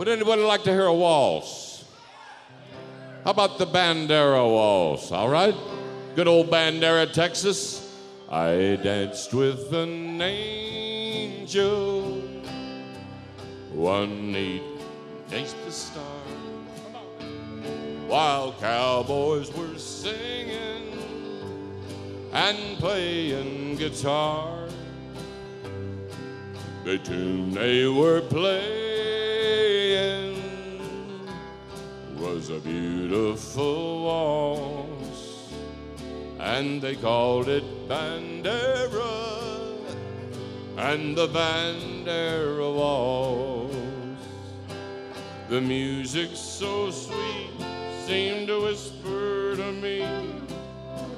Would anybody like to hear a waltz? How about the Bandera Waltz, all right? Good old Bandera, Texas. I danced with an angel one night against the stars, while cowboys were singing and playing guitar. The tune they were playing was a beautiful waltz, and they called it Bandera, and the Bandera Waltz. The music so sweet seemed to whisper to me,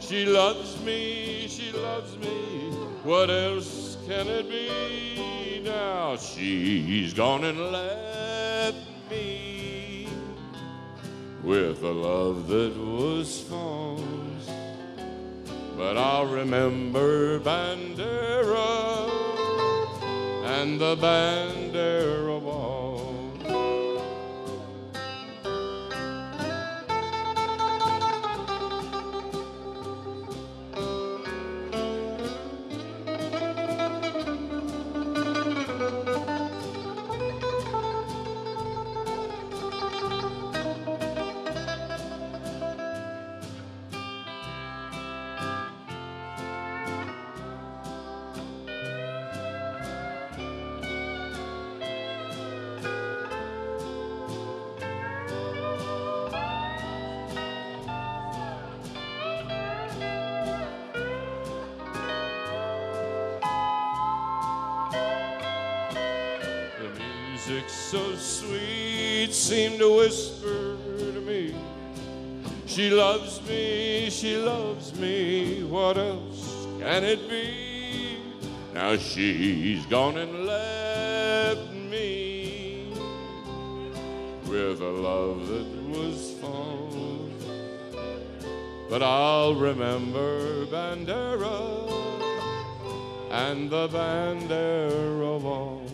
she loves me, she loves me, what else can it be? Now she's gone and left me with a love that was false, but I'll remember Bandera and the Bandera Waltz. So sweet seemed to whisper to me, she loves me, she loves me, what else can it be? Now she's gone and left me with a love that was false, but I'll remember Bandera and the Bandera Waltz.